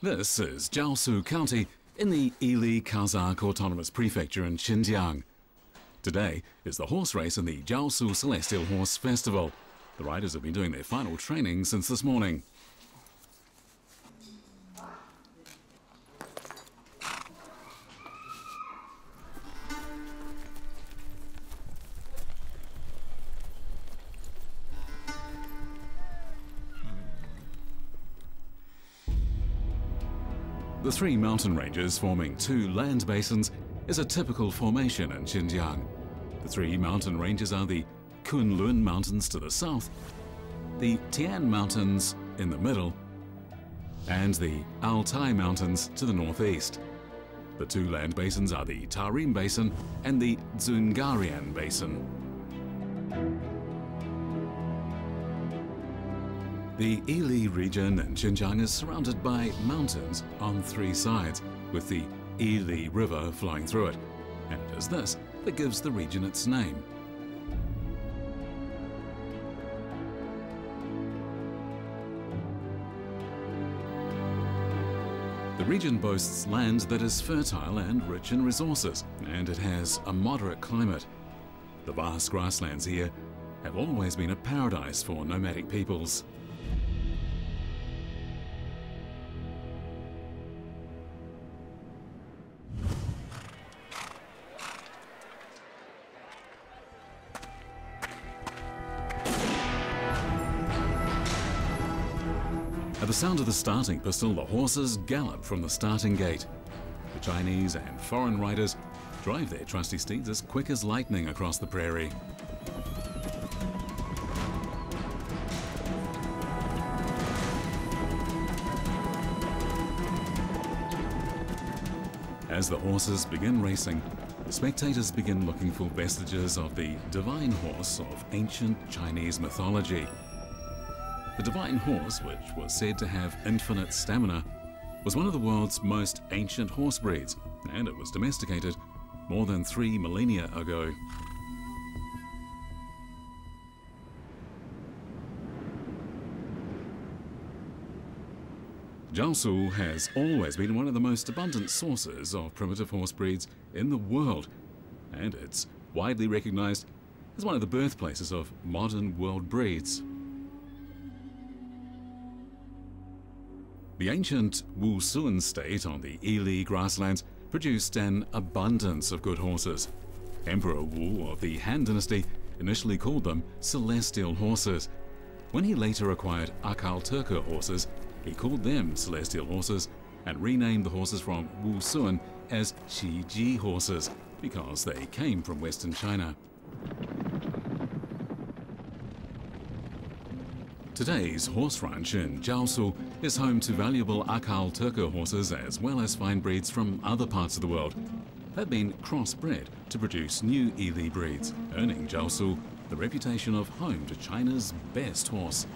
This is Zhaosu County in the Ili Kazakh Autonomous Prefecture in Xinjiang. Today is the horse race and the Zhaosu Celestial Horse Festival. The riders have been doing their final training since this morning. The three mountain ranges forming two land basins is a typical formation in Xinjiang. The three mountain ranges are the Kunlun Mountains to the south, the Tian Mountains in the middle, and the Altai Mountains to the northeast. The two land basins are the Tarim Basin and the Dzungarian Basin. The Ili region in Xinjiang is surrounded by mountains on three sides, with the Ili River flowing through it, and it is this that gives the region its name. The region boasts land that is fertile and rich in resources, and it has a moderate climate. The vast grasslands here have always been a paradise for nomadic peoples. At the sound of the starting pistol, the horses gallop from the starting gate. The Chinese and foreign riders drive their trusty steeds as quick as lightning across the prairie. As the horses begin racing, the spectators begin looking for vestiges of the divine horse of ancient Chinese mythology. The divine horse, which was said to have infinite stamina, was one of the world's most ancient horse breeds, and it was domesticated more than 3 millennia ago. Zhaosu has always been one of the most abundant sources of primitive horse breeds in the world, and it's widely recognized as one of the birthplaces of modern world breeds. The ancient Wusun state on the Ili grasslands produced an abundance of good horses. Emperor Wu of the Han Dynasty initially called them celestial horses. When he later acquired Akhal-Teke horses, he called them celestial horses and renamed the horses from Wusun as Qiji horses because they came from Western China. Today's horse ranch in Zhaosu is home to valuable Akhal-Teke horses as well as fine breeds from other parts of the world. They've been crossbred to produce new Ili breeds, earning Zhaosu the reputation of home to China's best horse.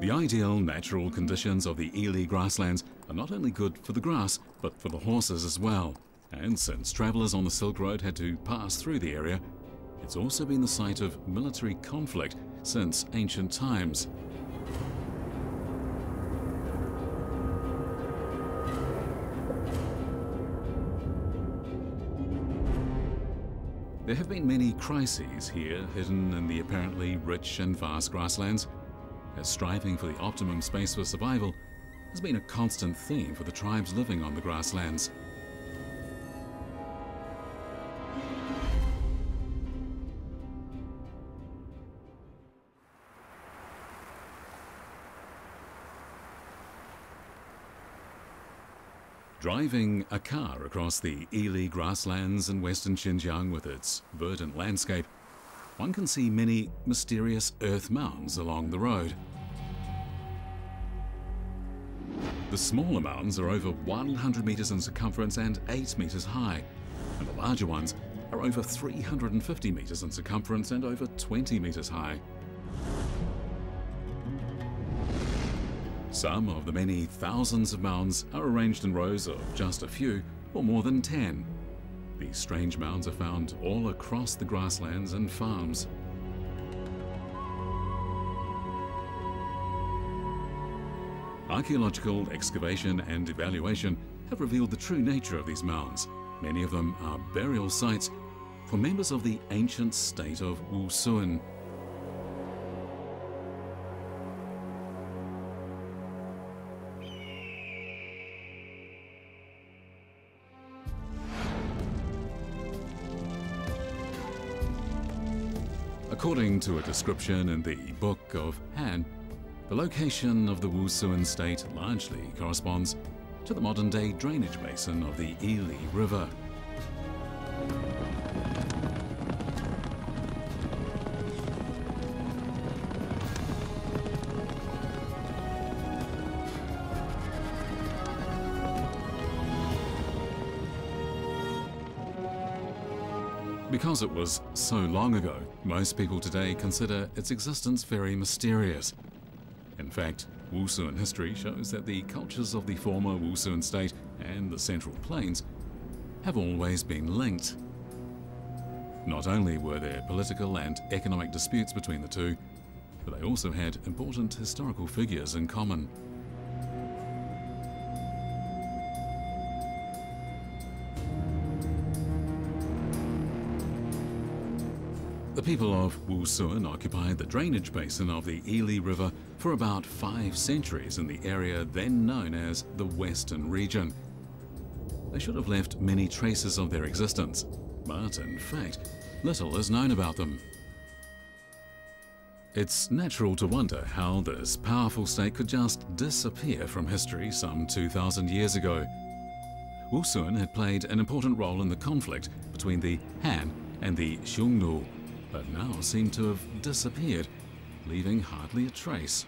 The ideal natural conditions of the Ili grasslands are not only good for the grass, but for the horses as well. And since travellers on the Silk Road had to pass through the area, it's also been the site of military conflict since ancient times. There have been many crises here, hidden in the apparently rich and vast grasslands, as striving for the optimum space for survival has been a constant theme for the tribes living on the grasslands. Driving a car across the Ili grasslands in western Xinjiang with its verdant landscape, one can see many mysterious earth mounds along the road. The smaller mounds are over 100 meters in circumference and 8 meters high, and the larger ones are over 350 meters in circumference and over 20 meters high. Some of the many thousands of mounds are arranged in rows of just a few or more than 10. These strange mounds are found all across the grasslands and farms. Archaeological excavation and evaluation have revealed the true nature of these mounds. Many of them are burial sites for members of the ancient state of Wusun. According to a description in the Book of Han, the location of the Wusun state largely corresponds to the modern-day drainage basin of the Ili River. Because it was so long ago, most people today consider its existence very mysterious. In fact, Wusun history shows that the cultures of the former Wusun state and the Central Plains have always been linked. Not only were there political and economic disputes between the two, but they also had important historical figures in common. The people of Wusun occupied the drainage basin of the Ili River for about 5 centuries in the area then known as the Western region. They should have left many traces of their existence, but in fact, little is known about them. It's natural to wonder how this powerful state could just disappear from history some 2,000 years ago. Wusun had played an important role in the conflict between the Han and the Xiongnu, but now seem to have disappeared, leaving hardly a trace.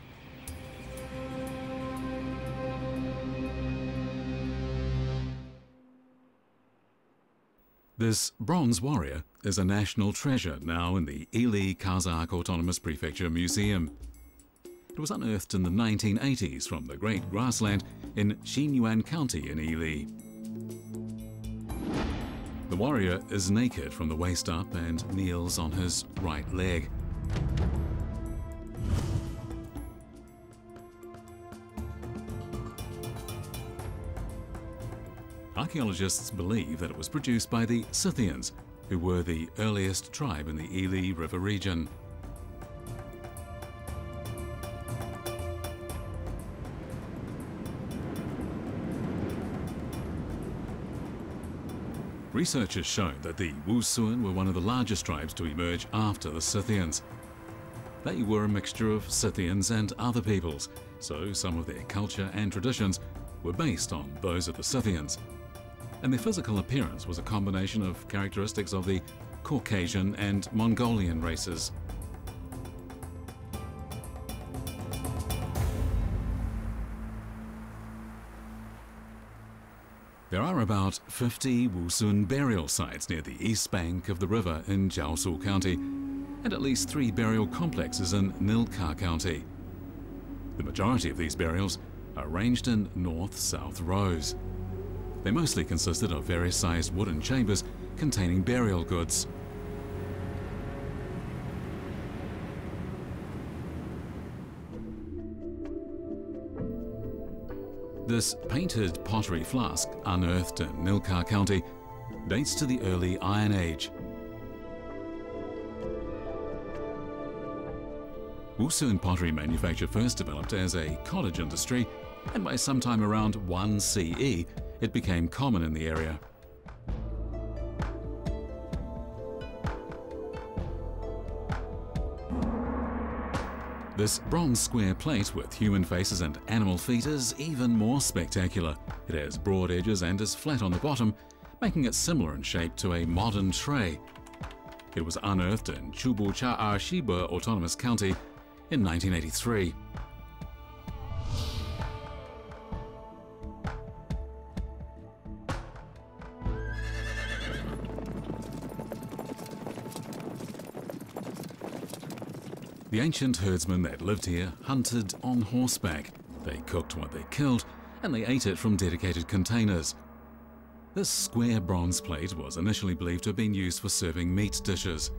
This bronze warrior is a national treasure now in the Ili Kazakh Autonomous Prefecture Museum. It was unearthed in the 1980s from the Great Grassland in Yuan County in Ili. The warrior is naked from the waist up and kneels on his right leg. Archaeologists believe that it was produced by the Scythians, who were the earliest tribe in the Ili River region. Researchers show that the Wusun were one of the largest tribes to emerge after the Scythians. They were a mixture of Scythians and other peoples, so some of their culture and traditions were based on those of the Scythians. And their physical appearance was a combination of characteristics of the Caucasian and Mongolian races. There are about 50 Wusun burial sites near the east bank of the river in Zhaosu County, and at least 3 burial complexes in Nilkar County. The majority of these burials are arranged in north-south rows. They mostly consisted of various sized wooden chambers containing burial goods. This painted pottery flask, unearthed in Nilkar County, dates to the early Iron Age. Wusun pottery manufacture first developed as a cottage industry, and by sometime around 1 CE, it became common in the area. This bronze square plate with human faces and animal feet is even more spectacular. It has broad edges and is flat on the bottom, making it similar in shape to a modern tray. It was unearthed in Chubu-Cha'ar-Shiba Autonomous County in 1983. The ancient herdsmen that lived here hunted on horseback. They cooked what they killed, and they ate it from dedicated containers. This square bronze plate was initially believed to have been used for serving meat dishes.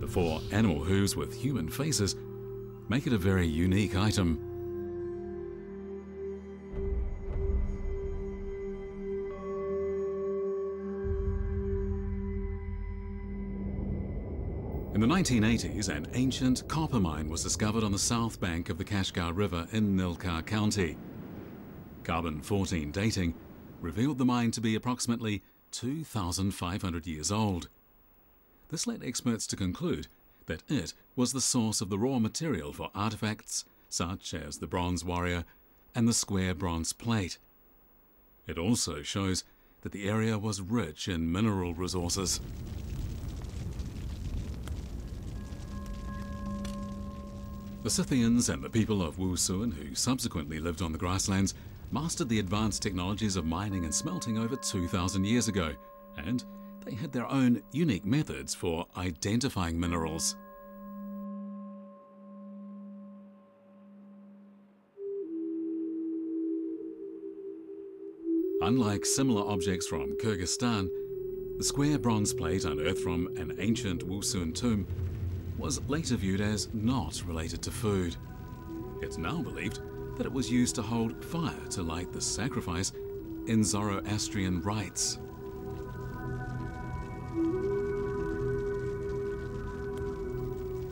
The four animal hooves with human faces make it a very unique item. In the 1980s, an ancient copper mine was discovered on the south bank of the Kashgar River in Nilkar County. Carbon-14 dating revealed the mine to be approximately 2,500 years old. This led experts to conclude that it was the source of the raw material for artifacts such as the Bronze Warrior and the square bronze plate. It also shows that the area was rich in mineral resources. The Scythians and the people of Wusun, who subsequently lived on the grasslands, mastered the advanced technologies of mining and smelting over 2,000 years ago, and they had their own unique methods for identifying minerals. Unlike similar objects from Kyrgyzstan, the square bronze plate unearthed from an ancient Wusun tomb was later viewed as not related to food. It's now believed that it was used to hold fire to light the sacrifice in Zoroastrian rites.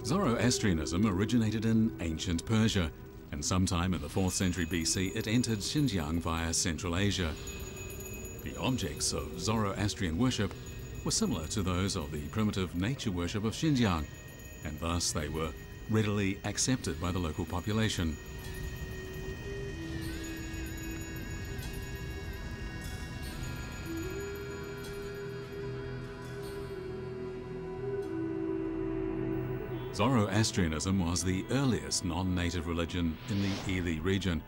Zoroastrianism originated in ancient Persia, and sometime in the 4th century BC it entered Xinjiang via Central Asia. The objects of Zoroastrian worship were similar to those of the primitive nature worship of Xinjiang, and thus they were readily accepted by the local population. Zoroastrianism was the earliest non-native religion in the Ili region,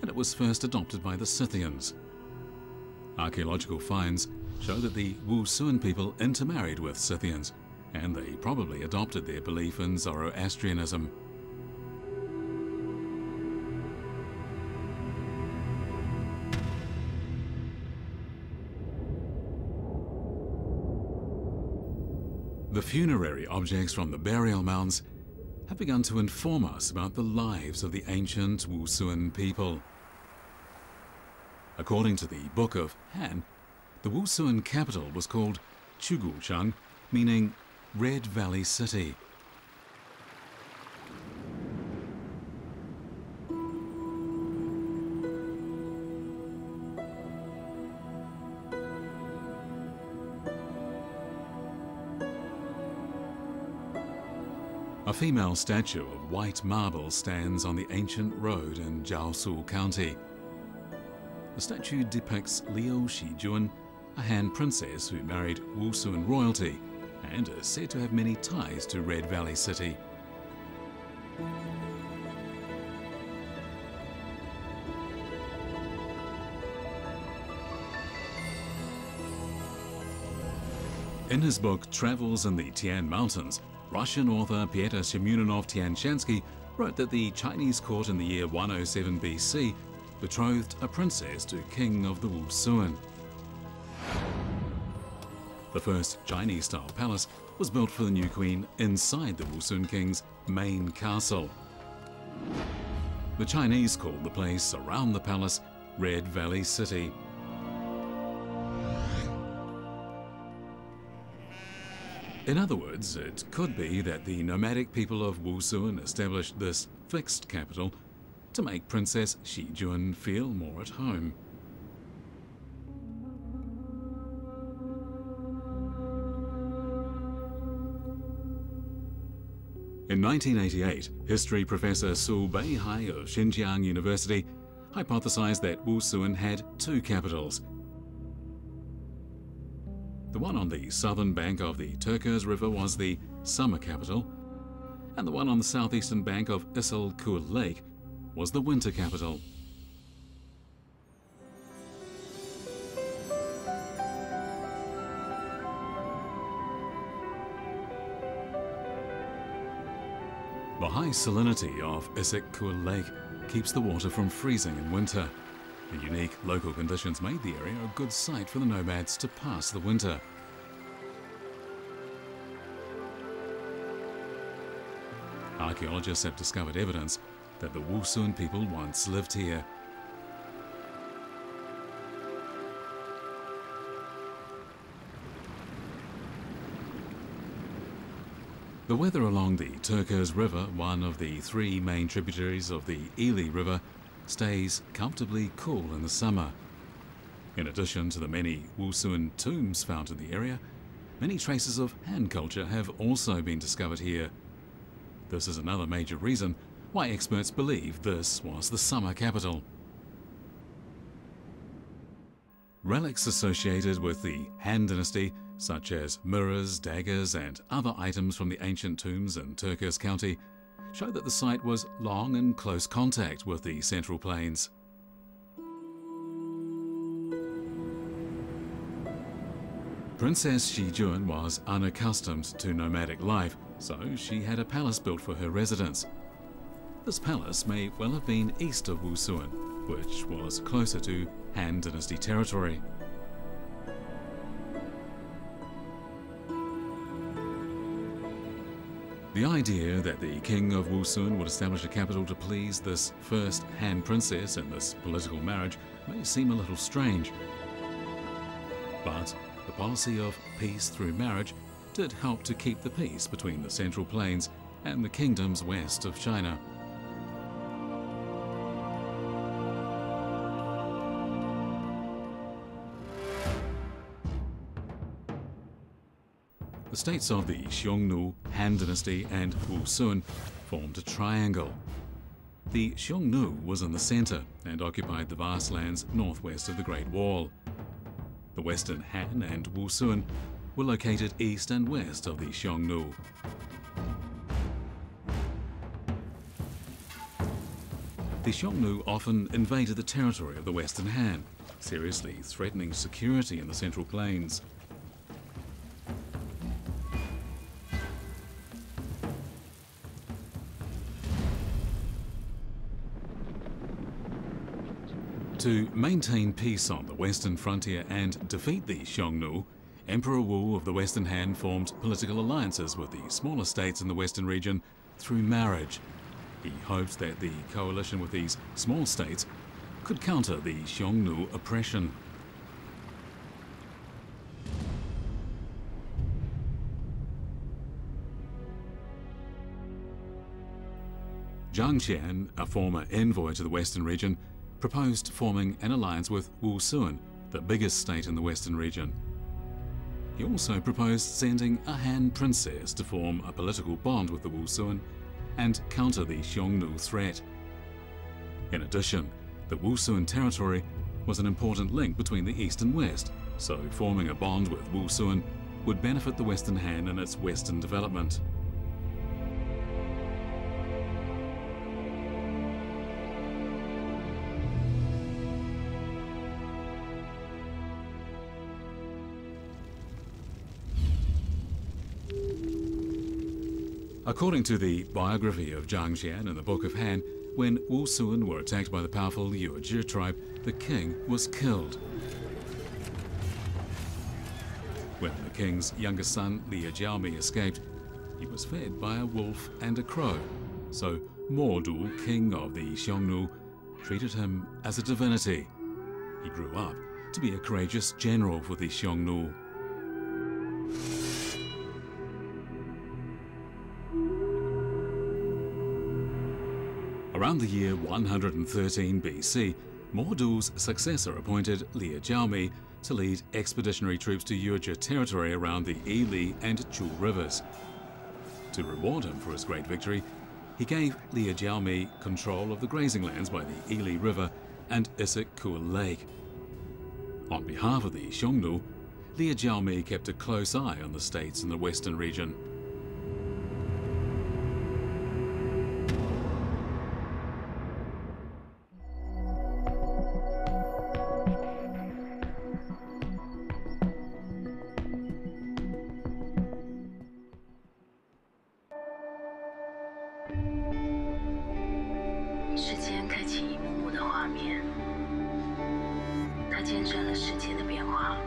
and it was first adopted by the Scythians. Archaeological finds show that the Wusun people intermarried with Scythians, and they probably adopted their belief in Zoroastrianism. The funerary objects from the burial mounds have begun to inform us about the lives of the ancient Wusun people. According to the Book of Han, the Wusun capital was called Chugulchang, meaning Red Valley City. A female statue of white marble stands on the ancient road in Zhaosu County. The statue depicts Liu Xijun, a Han princess who married Wusun royalty, and is said to have many ties to Red Valley City. In his book Travels in the Tian Mountains, Russian author Pyotr Semuninov-Tianshansky wrote that the Chinese court in the year 107 BC betrothed a princess to king of the Wusun. The first Chinese-style palace was built for the new queen inside the Wusun king's main castle. The Chinese called the place around the palace Red Valley City. In other words, it could be that the nomadic people of Wusun established this fixed capital to make Princess Xijun feel more at home. In 1988, history professor Su Beihai of Xinjiang University hypothesized that Wusun had two capitals. The one on the southern bank of the Turkes River was the summer capital, and the one on the southeastern bank of Issyk Kul Lake was the winter capital. The high salinity of Issyk Kul Lake keeps the water from freezing in winter. The unique local conditions made the area a good site for the nomads to pass the winter. Archaeologists have discovered evidence that the Wusun people once lived here. The weather along the Turkes River, one of the three main tributaries of the Ili River, stays comfortably cool in the summer. In addition to the many Wusun tombs found in the area, many traces of Han culture have also been discovered here. This is another major reason why experts believe this was the summer capital. Relics associated with the Han dynasty, such as mirrors, daggers and other items from the ancient tombs in Turkes County, show that the site was long in close contact with the Central Plains. Princess Xijun was unaccustomed to nomadic life, so she had a palace built for her residence. This palace may well have been east of Wusun, which was closer to Han Dynasty territory. The idea that the king of Wusun would establish a capital to please this first Han princess in this political marriage may seem a little strange. But the policy of peace through marriage did help to keep the peace between the Central Plains and the kingdoms west of China. The states of the Xiongnu, Han Dynasty and Wusun formed a triangle. The Xiongnu was in the centre and occupied the vast lands northwest of the Great Wall. The Western Han and Wusun were located east and west of the Xiongnu. The Xiongnu often invaded the territory of the Western Han, seriously threatening security in the Central Plains. To maintain peace on the western frontier and defeat the Xiongnu, Emperor Wu of the Western Han formed political alliances with the smaller states in the western region through marriage. He hoped that the coalition with these small states could counter the Xiongnu oppression. Zhang Qian, a former envoy to the western region, proposed forming an alliance with Wusun, the biggest state in the western region. He also proposed sending a Han princess to form a political bond with the Wusun and counter the Xiongnu threat. In addition, the Wusun territory was an important link between the east and west, so forming a bond with Wusun would benefit the Western Han in its western development. According to the biography of Zhang Qian in the Book of Han, when Wusun were attacked by the powerful Yuezhi tribe, the king was killed. When the king's younger son, Liejiaomi, escaped, he was fed by a wolf and a crow, so Mordu, king of the Xiongnu, treated him as a divinity. He grew up to be a courageous general for the Xiongnu. Around the year 113 BC, Mordu's successor appointed Liejiaomi to lead expeditionary troops to Yuezhi territory around the Ili and Chu rivers. To reward him for his great victory, he gave Liejiaomi control of the grazing lands by the Ili River and Issyk Kul Lake. On behalf of the Xiongnu, Liejiaomi kept a close eye on the states in the western region. 它见证了世界的变化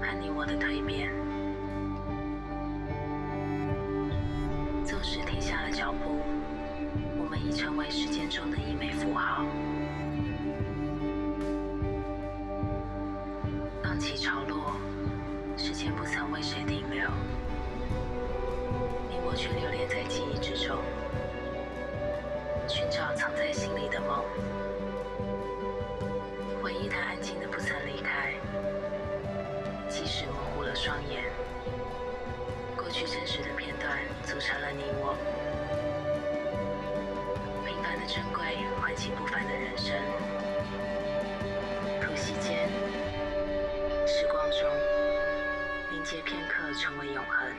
和你我的蜕变，纵使停下了脚步，我们已成为时间中的一枚符号。浪起潮落，时间不曾为谁停留，你我却留恋在记忆之中，寻找藏在心里的梦。 回忆它安静的不曾离开，即使模糊了双眼。过去真实的片段组成了你我，平凡的珍贵唤起不凡的人生。吐息间，时光中，凝结片刻成为永恒。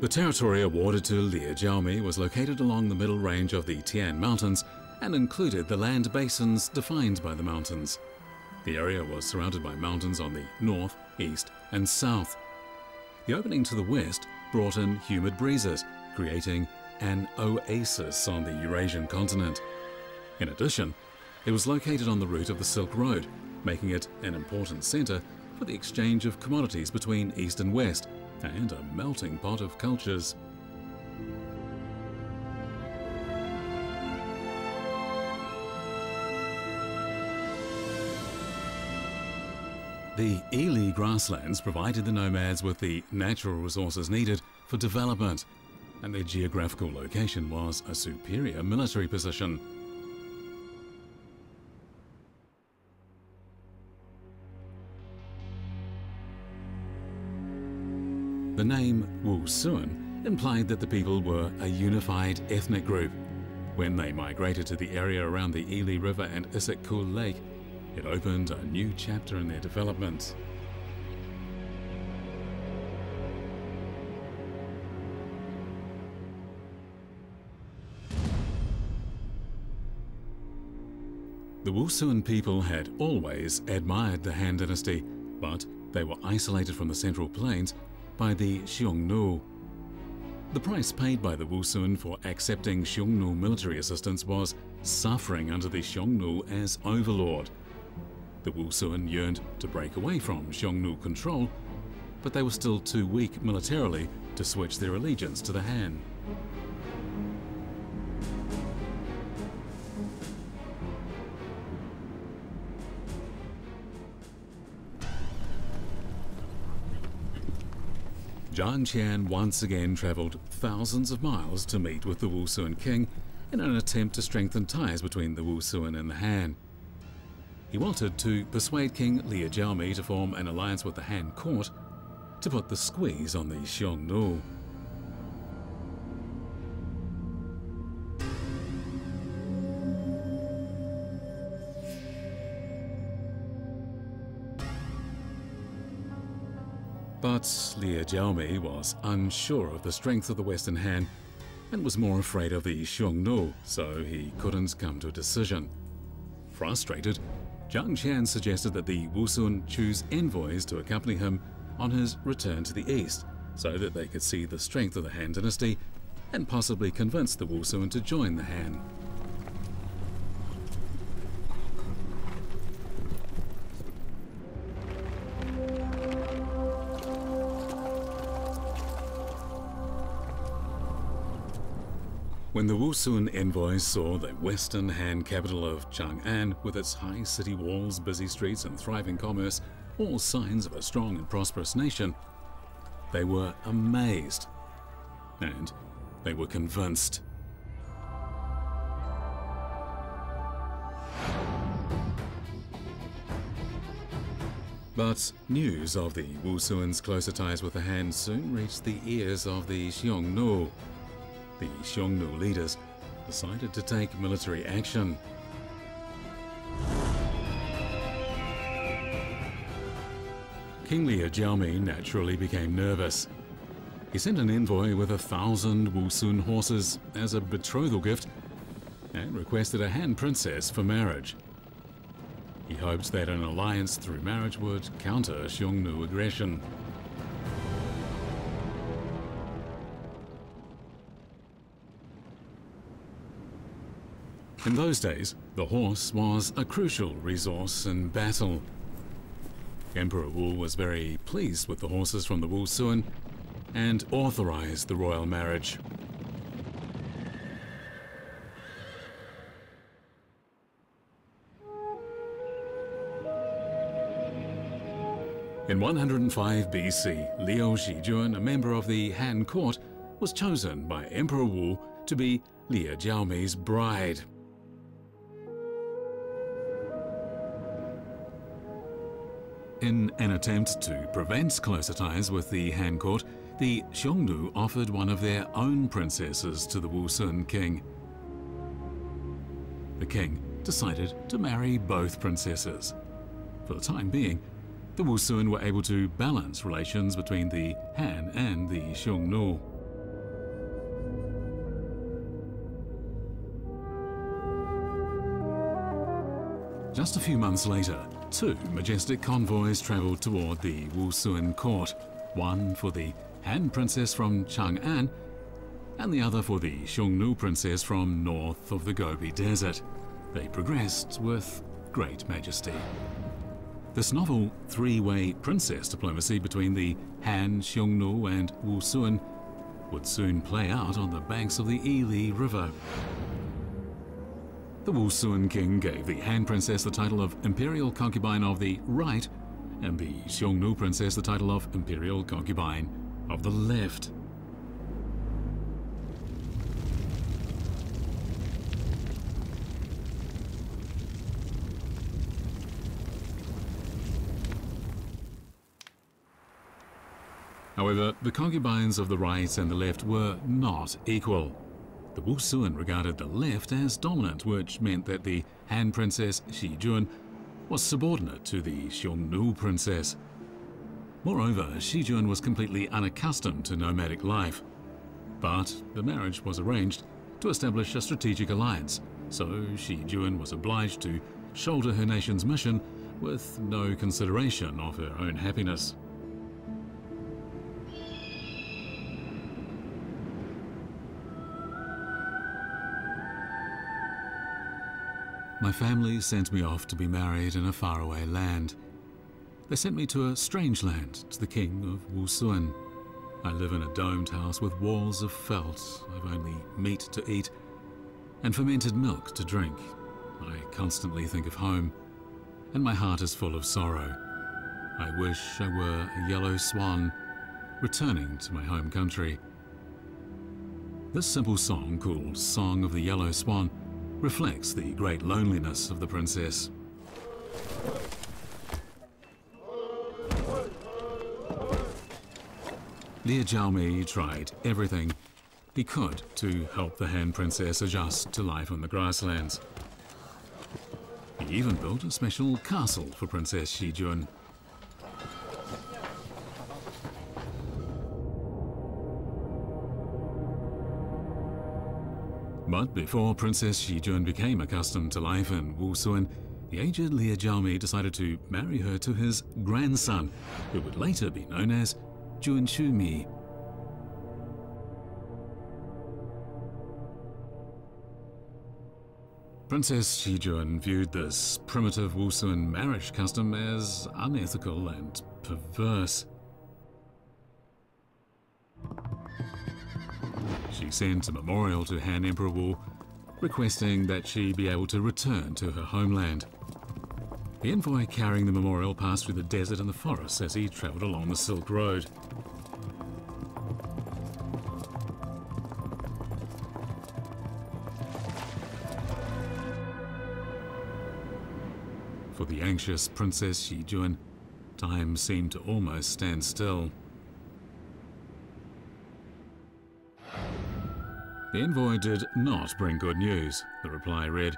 The territory awarded to Liejiaomi was located along the middle range of the Tian Mountains and included the land basins defined by the mountains. The area was surrounded by mountains on the north, east, and south. The opening to the west brought in humid breezes, creating an oasis on the Eurasian continent. In addition, it was located on the route of the Silk Road, making it an important center for the exchange of commodities between east and west, and a melting pot of cultures. The Ili grasslands provided the nomads with the natural resources needed for development, and their geographical location was a superior military position. The name Wusun implied that the people were a unified ethnic group. When they migrated to the area around the Ili River and Issyk Kul Lake, it opened a new chapter in their development. The Wusun people had always admired the Han dynasty, but they were isolated from the Central Plains by the Xiongnu. The price paid by the Wusun for accepting Xiongnu military assistance was suffering under the Xiongnu as overlord. The Wusun yearned to break away from Xiongnu control, but they were still too weak militarily to switch their allegiance to the Han. Zhang Qian once again travelled thousands of miles to meet with the Wusun king in an attempt to strengthen ties between the Wusun and the Han. He wanted to persuade King Liejiaomi to form an alliance with the Han court to put the squeeze on the Xiongnu. But Liejiaomi was unsure of the strength of the Western Han and was more afraid of the Xiongnu, so he couldn't come to a decision. Frustrated, Zhang Qian suggested that the Wusun choose envoys to accompany him on his return to the east so that they could see the strength of the Han dynasty and possibly convince the Wusun to join the Han. When the Wusun envoys saw the Western Han capital of Chang'an, with its high city walls, busy streets and thriving commerce, all signs of a strong and prosperous nation, they were amazed, and they were convinced. But news of the Wusun's closer ties with the Han soon reached the ears of the Xiongnu. The Xiongnu leaders decided to take military action. King Liejiaomi naturally became nervous. He sent an envoy with 1,000 Wusun horses as a betrothal gift and requested a Han princess for marriage. He hoped that an alliance through marriage would counter Xiongnu aggression. In those days, the horse was a crucial resource in battle. Emperor Wu was very pleased with the horses from the Wusun and authorized the royal marriage. In 105 BC, Liu Xijun, a member of the Han court, was chosen by Emperor Wu to be Liejiaomi's bride. In an attempt to prevent closer ties with the Han court, the Xiongnu offered one of their own princesses to the Wusun king. The king decided to marry both princesses. For the time being, the Wusun were able to balance relations between the Han and the Xiongnu. Just a few months later, two majestic convoys traveled toward the Wusun court, one for the Han princess from Chang'an and the other for the Xiongnu princess from north of the Gobi Desert. They progressed with great majesty. This novel three-way princess diplomacy between the Han, Xiongnu and Wusun would soon play out on the banks of the Ili River. The Wusun king gave the Han princess the title of Imperial Concubine of the Right and the Xiongnu princess the title of Imperial Concubine of the Left. However, the concubines of the right and the left were not equal. The Wusun regarded the left as dominant, which meant that the Han princess Xijun was subordinate to the Xiongnu princess. Moreover, Xijun was completely unaccustomed to nomadic life. But the marriage was arranged to establish a strategic alliance, so Xijun was obliged to shoulder her nation's mission with no consideration of her own happiness. My family sent me off to be married in a faraway land. They sent me to a strange land, to the king of Wusun. I live in a domed house with walls of felt. I've only meat to eat and fermented milk to drink. I constantly think of home, and my heart is full of sorrow. I wish I were a yellow swan returning to my home country. This simple song, called Song of the Yellow Swan, reflects the great loneliness of the princess. Liejiaomi tried everything he could to help the Han princess adjust to life on the grasslands. He even built a special castle for Princess Xijun. But before Princess Xijun became accustomed to life in Wusun, the aged Liejiaomi decided to marry her to his grandson, who would later be known as Junxumi. Princess Xijun viewed this primitive Wusun marriage custom as unethical and perverse. She sends a memorial to Han Emperor Wu, requesting that she be able to return to her homeland. The envoy carrying the memorial passed through the desert and the forests as he travelled along the Silk Road. For the anxious Princess Xijun, time seemed to almost stand still. The envoy did not bring good news, the reply read.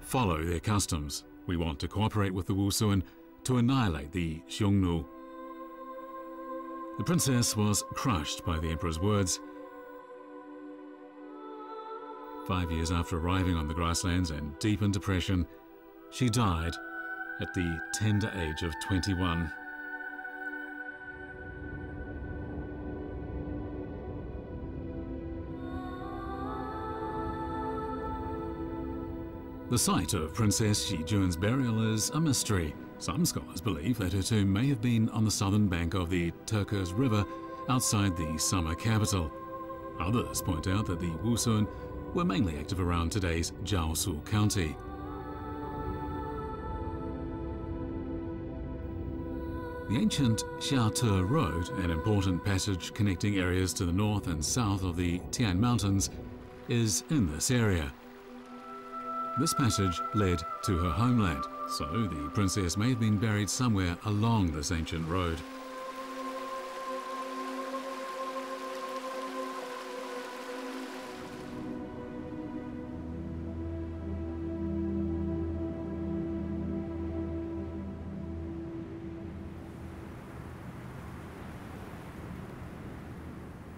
Follow their customs. We want to cooperate with the Wusun to annihilate the Xiongnu. The princess was crushed by the emperor's words. 5 years after arriving on the grasslands and deep in depression, she died at the tender age of 21. The site of Princess Xijun's burial is a mystery. Some scholars believe that her tomb may have been on the southern bank of the Turkes River outside the summer capital. Others point out that the Wusun were mainly active around today's Zhaosu County. The ancient Xiaotu Road, an important passage connecting areas to the north and south of the Tian Mountains, is in this area. This passage led to her homeland, so the princess may have been buried somewhere along this ancient road.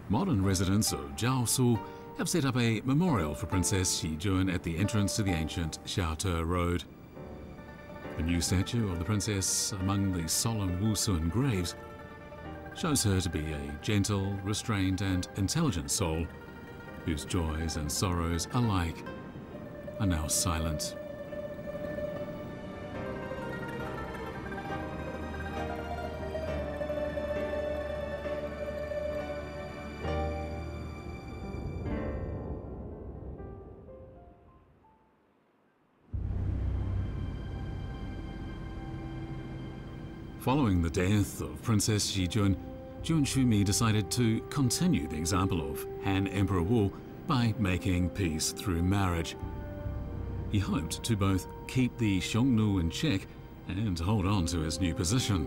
Modern residents of Zhaosu have set up a memorial for Princess Xijun at the entrance to the ancient Xiaotu Road. The new statue of the princess among the solemn Wusun graves shows her to be a gentle, restrained and intelligent soul whose joys and sorrows alike are now silent. Following the death of Princess Xijun, Junxumi decided to continue the example of Han Emperor Wu by making peace through marriage. He hoped to both keep the Xiongnu in check and hold on to his new position.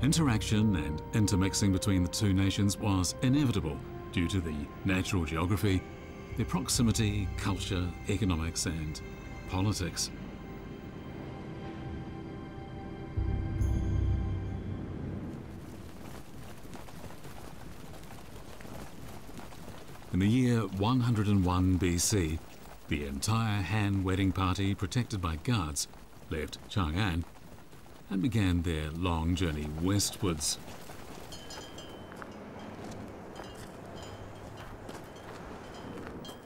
Interaction and intermixing between the two nations was inevitable due to the natural geography, their proximity, culture, economics and politics. In the year 101 BC, the entire Han wedding party, protected by guards, left Chang'an and began their long journey westwards.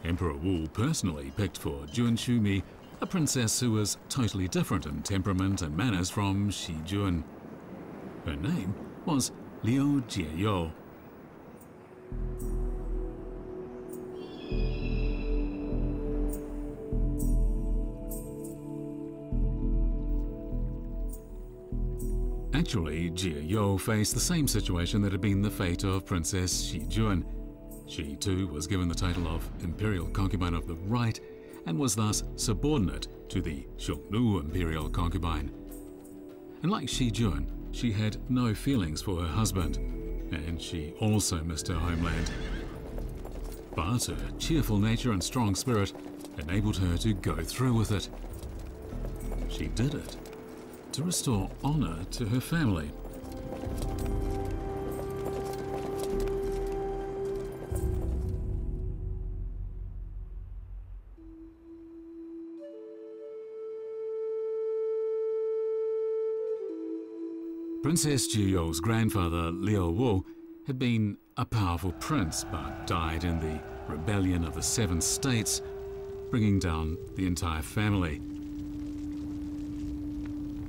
Emperor Wu personally picked for Junxumi a princess who was totally different in temperament and manners from Xijun. Her name was Liu Jieyou. Actually, Jieyou faced the same situation that had been the fate of Princess Xijun. She too was given the title of Imperial Concubine of the Right and was thus subordinate to the Xiongnu Imperial Concubine. And like Xijun, she had no feelings for her husband, and she also missed her homeland. But her cheerful nature and strong spirit enabled her to go through with it. She did it to restore honor to her family. Princess Jieyou's grandfather, Liu Wu, had been a powerful prince, but died in the rebellion of the Seven States, bringing down the entire family.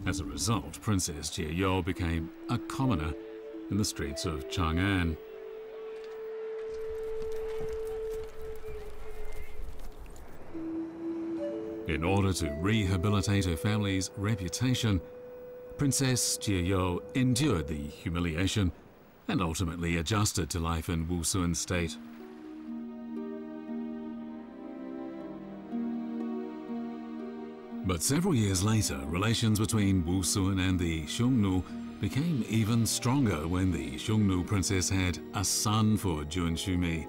As a result, Princess Jieyou became a commoner in the streets of Chang'an. In order to rehabilitate her family's reputation, Princess Jieyou endured the humiliation and ultimately adjusted to life in Wusun state. But several years later, relations between Wusun and the Xiongnu became even stronger when the Xiongnu princess had a son for Junxumi.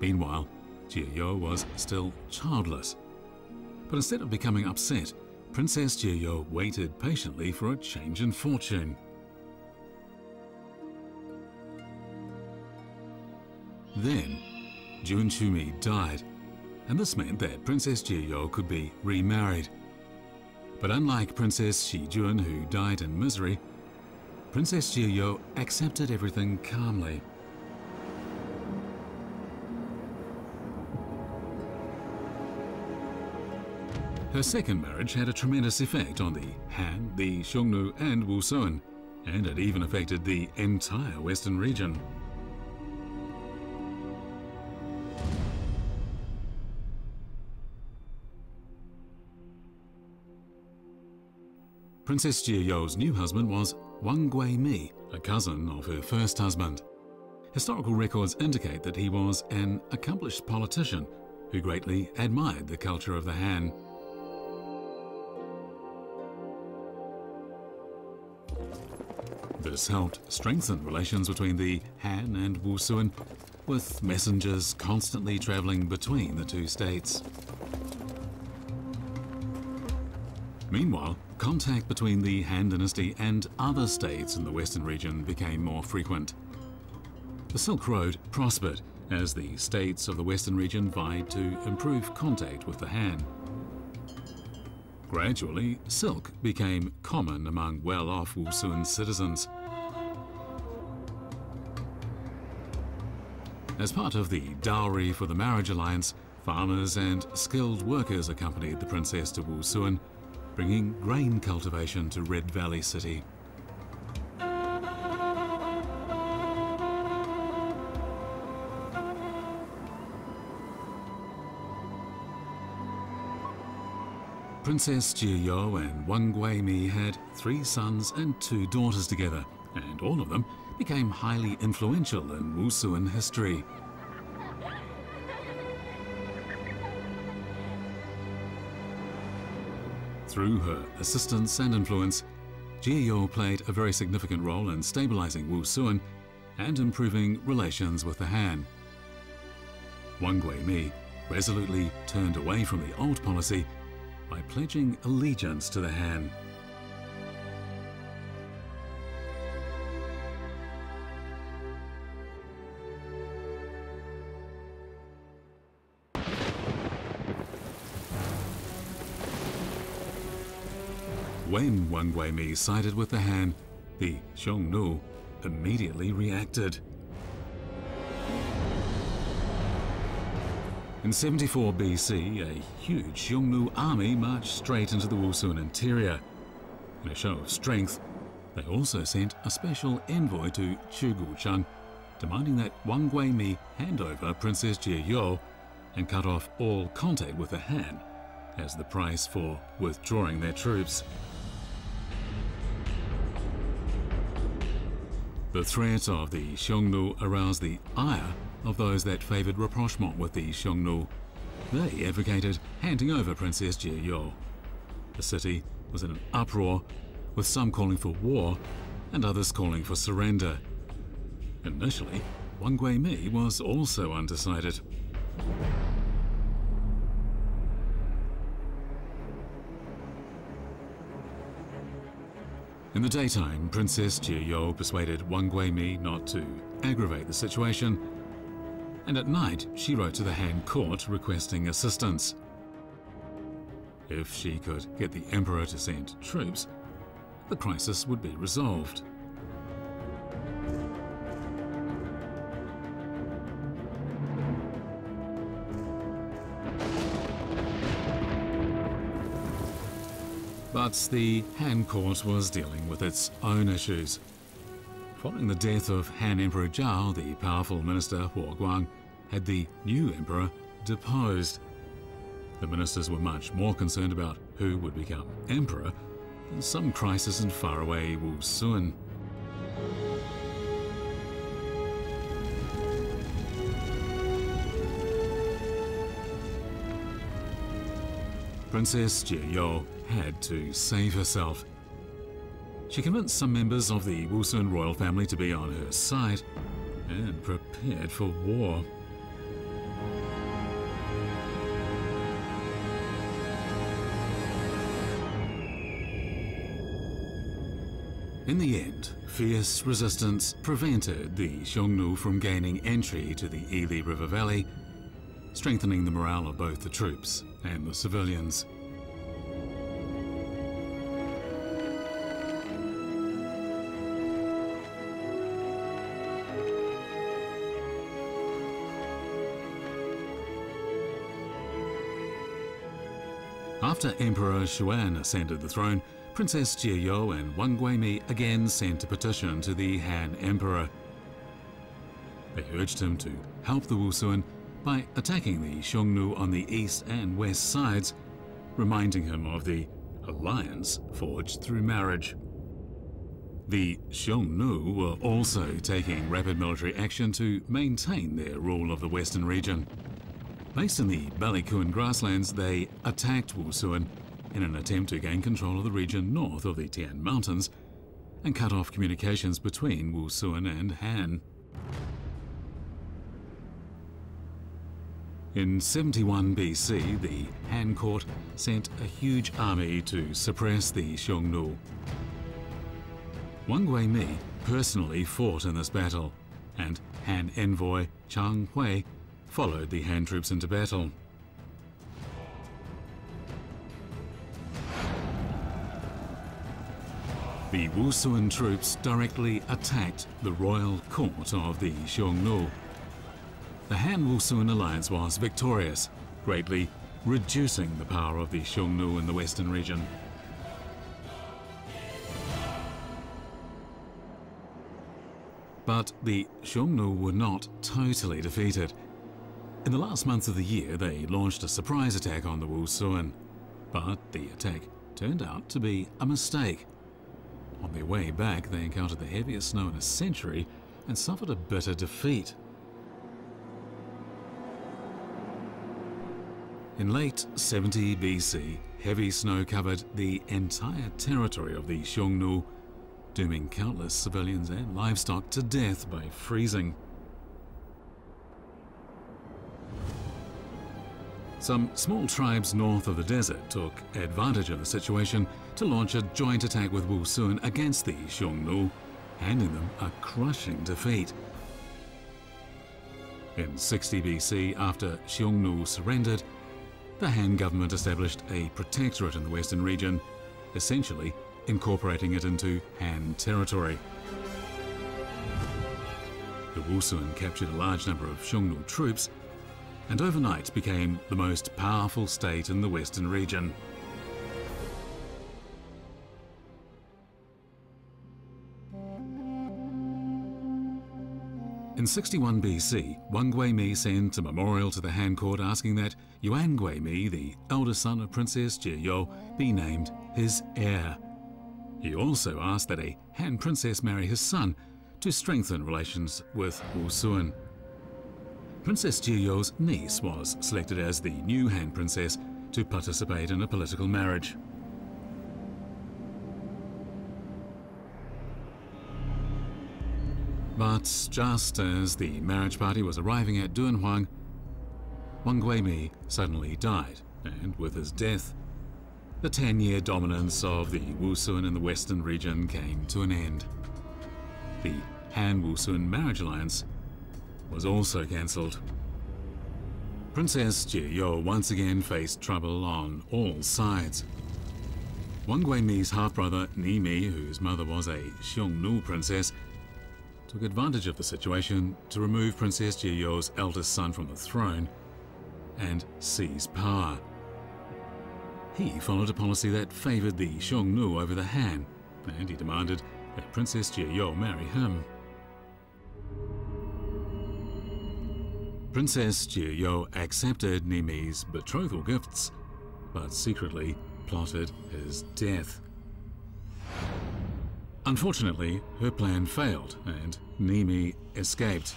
Meanwhile, Jieyou was still childless. But instead of becoming upset, Princess Jieyou waited patiently for a change in fortune. Then, Junxumi died, and this meant that Princess Jieyou could be remarried. But unlike Princess Xijun, who died in misery, Princess Jieyou accepted everything calmly. Her second marriage had a tremendous effect on the Han, the Xiongnu and Wusun, and it even affected the entire Western region. Princess Jieyou's new husband was Wang Guimi, a cousin of her first husband. Historical records indicate that he was an accomplished politician who greatly admired the culture of the Han. This helped strengthen relations between the Han and Wusun, with messengers constantly traveling between the two states. Meanwhile, contact between the Han Dynasty and other states in the Western region became more frequent. The Silk Road prospered as the states of the Western region vied to improve contact with the Han. Gradually, silk became common among well-off Wusun citizens. As part of the dowry for the marriage alliance, farmers and skilled workers accompanied the princess to Wusun, bringing grain cultivation to Red Valley City. Princess Jieyou and Wang Guimi had 3 sons and 2 daughters together, and all of them became highly influential in Wusun history. Through her assistance and influence, Jieyou played a very significant role in stabilizing Wusun and improving relations with the Han. Wang Guimi resolutely turned away from the old policy by pledging allegiance to the Han. When Wang Guimi sided with the Han, the Xiongnu immediately reacted. In 74 BC, a huge Xiongnu army marched straight into the Wusun interior. In a show of strength, they also sent a special envoy to Chugulcheng, demanding that Wang Guimi hand over Princess Jieyou and cut off all contact with the Han, as the price for withdrawing their troops. The threat of the Xiongnu aroused the ire of those that favoured rapprochement with the Xiongnu. They advocated handing over Princess Jieyou. The city was in an uproar, with some calling for war and others calling for surrender. Initially, Wang Guimi was also undecided. In the daytime, Princess Jieyou persuaded Wang Guimi not to aggravate the situation, and at night she wrote to the Han court requesting assistance. If she could get the emperor to send troops, the crisis would be resolved. But the Han court was dealing with its own issues. Following the death of Han Emperor Zhao, the powerful minister Huo Guang had the new emperor deposed. The ministers were much more concerned about who would become emperor than some crisis in faraway Wusun. Princess Jieyou had to save herself. She convinced some members of the Wusun royal family to be on her side and prepared for war. In the end, fierce resistance prevented the Xiongnu from gaining entry to the Ili River Valley, strengthening the morale of both the troops and the civilians. After Emperor Xuan ascended the throne, Princess Jieyou and Wang Guimi again sent a petition to the Han Emperor. They urged him to help the Wusun by attacking the Xiongnu on the east and west sides, reminding him of the alliance forged through marriage. The Xiongnu were also taking rapid military action to maintain their rule of the western region. Based in the Ballycoon grasslands, they attacked Wusun in an attempt to gain control of the region north of the Tian Mountains and cut off communications between Wusun and Han. In 71 BC, the Han court sent a huge army to suppress the Xiongnu. Wang Guimi personally fought in this battle, and Han envoy Chang Hui followed the Han troops into battle. The Wusun troops directly attacked the royal court of the Xiongnu. The Han-Wusun alliance was victorious, greatly reducing the power of the Xiongnu in the western region. But the Xiongnu were not totally defeated. In the last months of the year, they launched a surprise attack on the Wusun, but the attack turned out to be a mistake. On their way back, they encountered the heaviest snow in a century and suffered a bitter defeat. In late 70 BC, heavy snow covered the entire territory of the Xiongnu, dooming countless civilians and livestock to death by freezing. Some small tribes north of the desert took advantage of the situation to launch a joint attack with Wusun against the Xiongnu, handing them a crushing defeat. In 60 BC, after Xiongnu surrendered, the Han government established a protectorate in the western region, essentially incorporating it into Han territory. The Wusun captured a large number of Xiongnu troops and overnight became the most powerful state in the western region. In 61 BC, Wang Guimi sent a memorial to the Han court asking that Yuan Guimi, the eldest son of Princess Jieyou, be named his heir. He also asked that a Han princess marry his son to strengthen relations with Wusun. Princess Jieyou's niece was selected as the new Han princess to participate in a political marriage. But just as the marriage party was arriving at Dunhuang, Wang Guimi suddenly died, and with his death, the 10-year dominance of the Wusun in the western region came to an end. The Han-Wusun marriage alliance was also cancelled. Princess Jieyou once again faced trouble on all sides. Wang Guimi's half-brother Nimi, whose mother was a Xiongnu princess, took advantage of the situation to remove Princess Jieyou's eldest son from the throne and seize power. He followed a policy that favoured the Xiongnu over the Han, and he demanded that Princess Jieyou marry him. Princess Jieyou accepted Nimi's betrothal gifts, but secretly plotted his death. Unfortunately, her plan failed and Nimi escaped.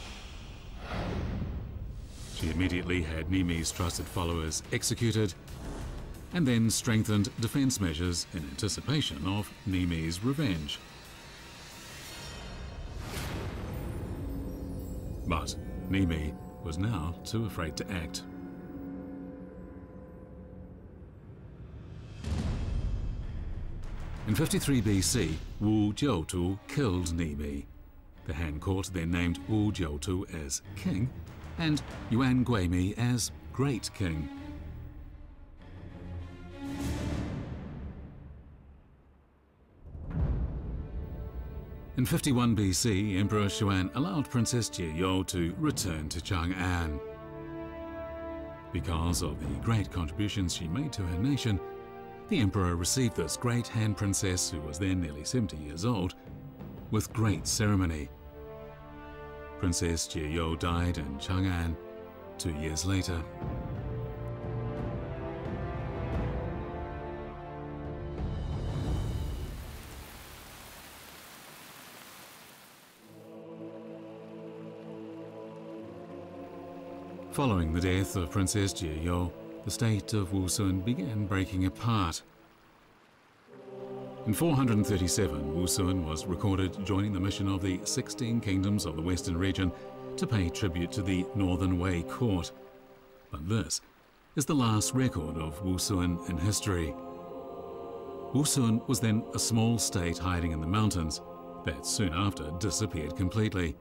She immediately had Nimi's trusted followers executed and then strengthened defense measures in anticipation of Nimi's revenge. But Nimi was now too afraid to act. In 53 BC, Wu Joutu killed Nimi. The Han court then named Wu Joutu as king and Yuan Guimi as great king. In 51 BC, Emperor Xuan allowed Princess Jieyou to return to Chang'an. Because of the great contributions she made to her nation, the emperor received this great Han princess, who was then nearly 70 years old, with great ceremony. Princess Jieyou died in Chang'an 2 years later. Following the death of Princess Jieyou, the state of Wusun began breaking apart. In 437, Wusun was recorded joining the mission of the 16 kingdoms of the Western region to pay tribute to the Northern Wei court. But this is the last record of Wusun in history. Wusun was then a small state hiding in the mountains that soon after disappeared completely.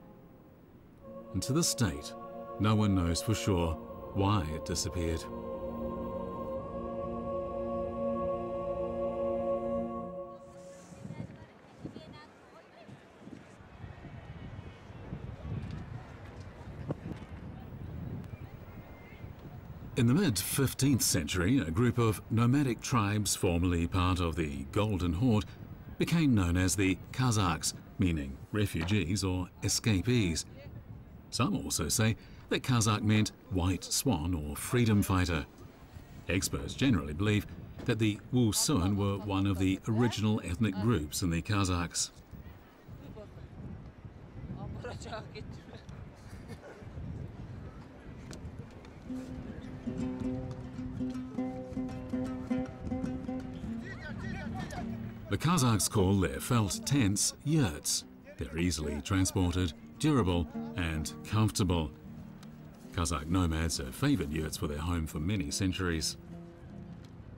And to this state, no one knows for sure why it disappeared. In the mid-15th century, a group of nomadic tribes formerly part of the Golden Horde became known as the Kazakhs, meaning refugees or escapees. Some also say that Kazakh meant white swan or freedom fighter. Experts generally believe that the Wusun were one of the original ethnic groups in the Kazakhs. The Kazakhs call their felt tents yurts. They're easily transported, durable and comfortable. Kazakh nomads have favoured yurts for their home for many centuries.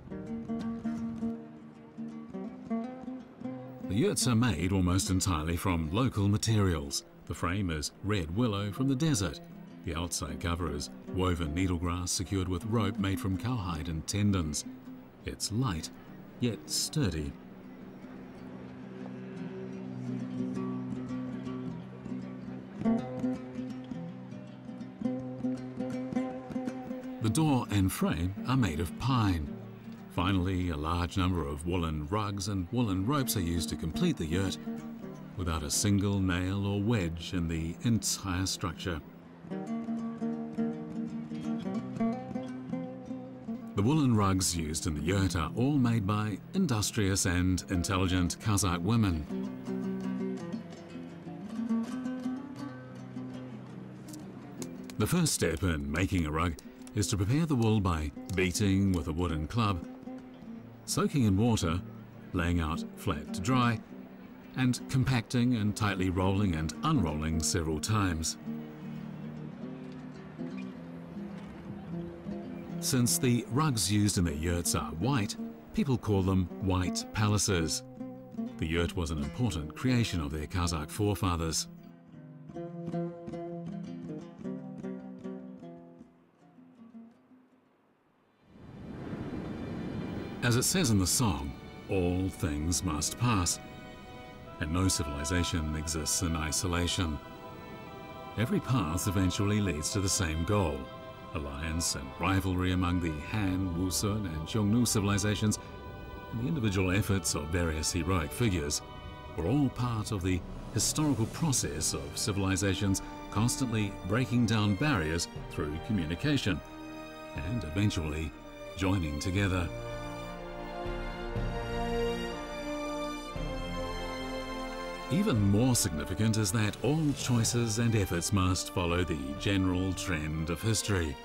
The yurts are made almost entirely from local materials. The frame is red willow from the desert. The outside cover is woven needlegrass secured with rope made from cowhide and tendons. It's light, yet sturdy. The door and frame are made of pine. Finally, a large number of woolen rugs and woolen ropes are used to complete the yurt, without a single nail or wedge in the entire structure. The woolen rugs used in the yurt are all made by industrious and intelligent Kazakh women. The first step in making a rug is to prepare the wool by beating with a wooden club, soaking in water, laying out flat to dry, and compacting and tightly rolling and unrolling several times. Since the rugs used in the yurts are white, people call them white palaces. The yurt was an important creation of their Kazakh forefathers. As it says in the song, all things must pass, and no civilization exists in isolation. Every path eventually leads to the same goal. Alliance and rivalry among the Han, Wusun and Xiongnu civilizations, and the individual efforts of various heroic figures, were all part of the historical process of civilizations constantly breaking down barriers through communication and eventually joining together. Even more significant is that all choices and efforts must follow the general trend of history.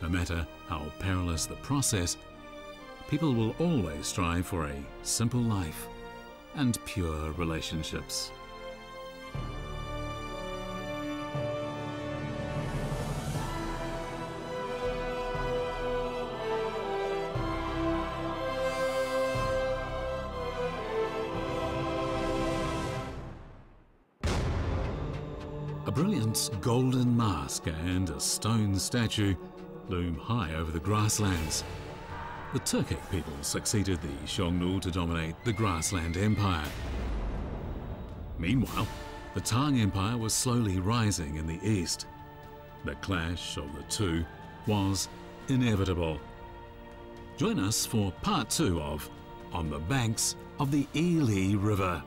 No matter how perilous the process, people will always strive for a simple life and pure relationships. A brilliant golden mask and a stone statue loom high over the grasslands. The Turkic people succeeded the Xiongnu to dominate the grassland empire. Meanwhile, the Tang Empire was slowly rising in the east. The clash of the two was inevitable. Join us for part 2 of On the Banks of the Ili River.